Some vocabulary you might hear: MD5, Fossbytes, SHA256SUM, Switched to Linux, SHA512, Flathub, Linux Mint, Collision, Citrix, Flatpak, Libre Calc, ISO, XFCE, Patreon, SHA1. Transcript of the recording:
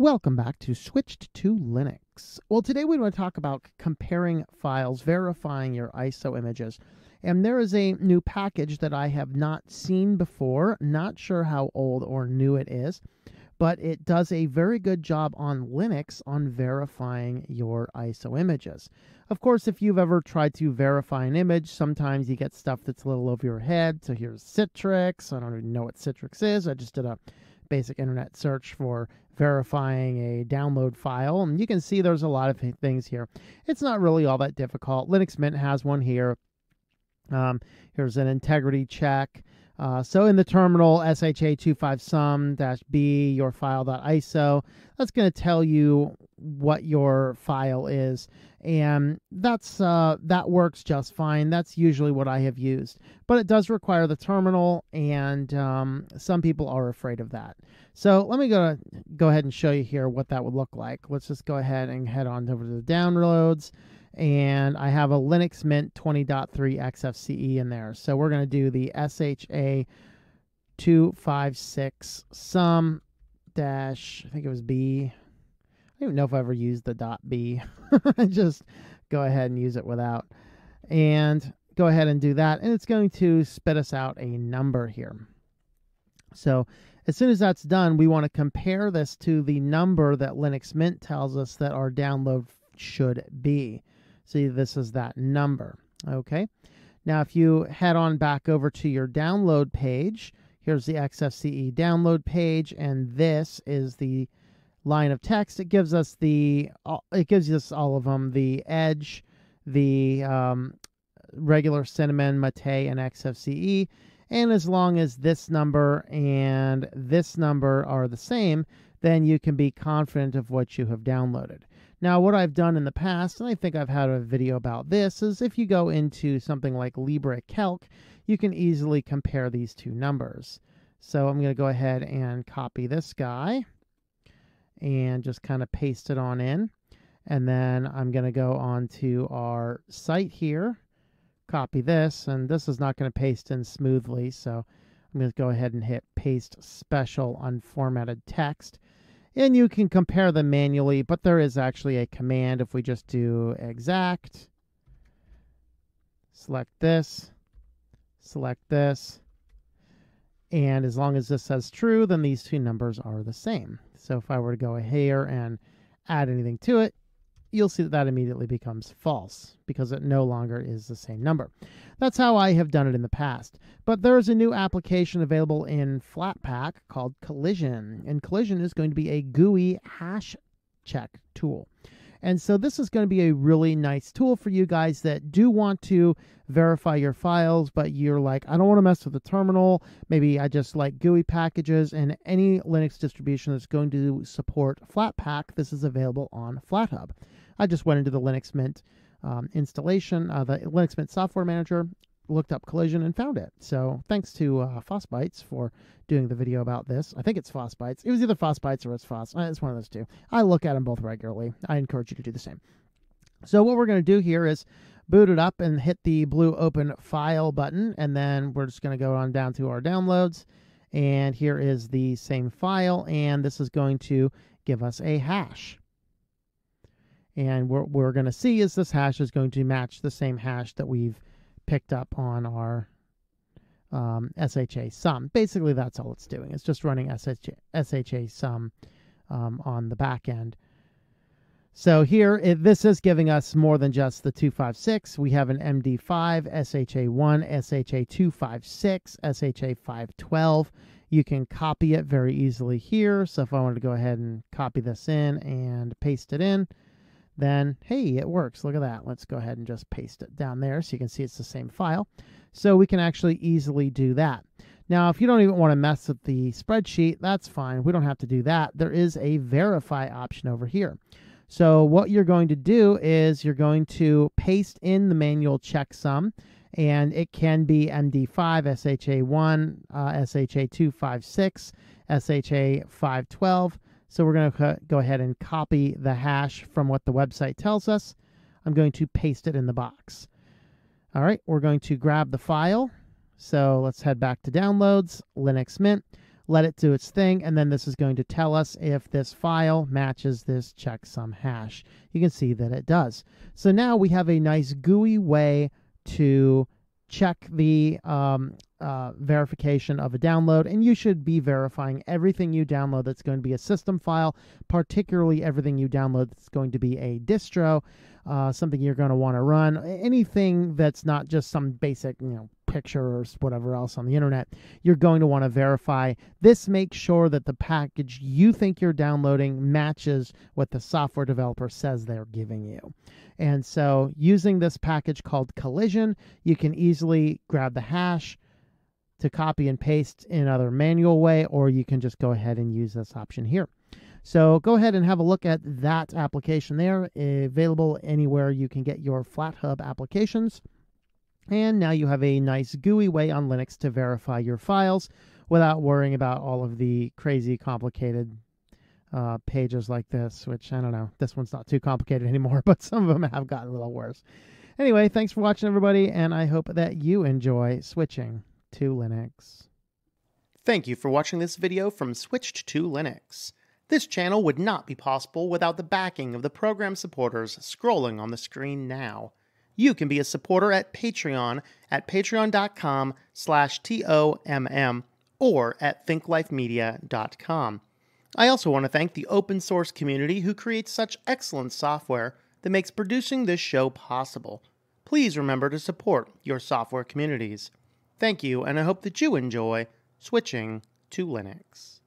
Welcome back to Switched to Linux. Well, today we want to talk about comparing files, verifying your ISO images. And there is a new package that I have not seen before, not sure how old or new it is, but it does a very good job on Linux on verifying your ISO images. Of course, if you've ever tried to verify an image, sometimes you get stuff that's a little over your head. So here's Citrix. I don't even know what Citrix is. I just did a basic internet search for verifying a download file, and you can see there's a lot of things here. It's not really all that difficult. Linux Mint has one here. Here's an integrity check. So in the terminal, SHA256SUM-B, your file.iso, that's going to tell you what your file is. And that's that works just fine. That's usually what I have used. But it does require the terminal, and some people are afraid of that. So let me go ahead and show you here what that would look like. Let's just go ahead and head on over to the downloads. And I have a Linux Mint 20.3 XFCE in there. So we're going to do the SHA256SUM dash, I think it was B. I don't even know if I ever used the dot B. Just go ahead and use it without. And go ahead and do that. And it's going to spit us out a number here. So as soon as that's done, we want to compare this to the number that Linux Mint tells us that our download should be. See, this is that number. Okay. Now, if you head on back over to your download page, here's the XFCE download page, and this is the line of text. It gives us all of them: the Edge, the regular Cinnamon, Mate, and XFCE. And as long as this number and this number are the same, then you can be confident of what you have downloaded. Now, what I've done in the past, and I think I've had a video about this, is if you go into something like Libre Calc, you can easily compare these two numbers. So I'm going to go ahead and copy this guy and just kind of paste it on in. And then I'm going to go on to our site here, copy this, and this is not going to paste in smoothly. So I'm going to go ahead and hit Paste Special Unformatted Text. And you can compare them manually, but there is actually a command. If we just do exact, select this, and as long as this says true, then these two numbers are the same. So if I were to go here and add anything to it, you'll see that immediately becomes false because it no longer is the same number. That's how I have done it in the past. But there is a new application available in Flatpak called Collision. And Collision is going to be a GUI hash check tool. And so this is going to be a really nice tool for you guys that do want to verify your files, but you're like, I don't want to mess with the terminal. Maybe I just like GUI packages, and any Linux distribution that's going to support Flatpak, this is available on Flathub. I just went into the Linux Mint installation, the Linux Mint software manager, looked up Collision and found it. So thanks to Fossbytes for doing the video about this. I think it's Fossbytes. It was either Fossbytes or it's Foss. It's one of those two. I look at them both regularly. I encourage you to do the same. So what we're going to do here is boot it up and hit the blue Open File button, and then we're just going to go on down to our downloads. And here is the same file, and this is going to give us a hash. And what we're going to see is this hash is going to match the same hash that we've picked up on our SHA sum. Basically, that's all it's doing. It's just running SHA sum on the back end. So here, this is giving us more than just the 256. We have an MD5, SHA1, SHA256, SHA512. You can copy it very easily here. So if I wanted to go ahead and copy this in and paste it in, then, hey, it works. Look at that. Let's go ahead and just paste it down there so you can see it's the same file. So we can actually easily do that. Now, if you don't even want to mess with the spreadsheet, that's fine. We don't have to do that. There is a verify option over here. So what you're going to do is you're going to paste in the manual checksum, and it can be MD5, SHA1, SHA256, SHA512. So we're going to go ahead and copy the hash from what the website tells us. I'm going to paste it in the box. All right, we're going to grab the file. So let's head back to Downloads, Linux Mint. let it do its thing, and then this is going to tell us if this file matches this checksum hash. You can see that it does. So now we have a nice GUI way to check the verification of a download, and you should be verifying everything you download that's going to be a system file, particularly everything you download that's going to be a distro, something you're going to want to run, anything that's not just some basic, you know, picture or whatever else on the internet. You're going to want to verify this. Make sure that the package you think you're downloading matches what the software developer says they're giving you. And so using this package called Collision, you can easily grab the hash to copy and paste in another manual way, or you can just go ahead and use this option here. So go ahead and have a look at that application there, available anywhere you can get your Flathub applications. And now you have a nice GUI way on Linux to verify your files without worrying about all of the crazy, complicated pages like this, which, I don't know, this one's not too complicated anymore, but some of them have gotten a little worse. Anyway, thanks for watching, everybody, and I hope that you enjoy switching to Linux. Thank you for watching this video from Switched to Linux. This channel would not be possible without the backing of the program supporters scrolling on the screen now. You can be a supporter at Patreon at patreon.com/TOMM or at thinklifemedia.com. I also want to thank the open source community who creates such excellent software that makes producing this show possible. Please remember to support your software communities. Thank you, and I hope that you enjoy switching to Linux.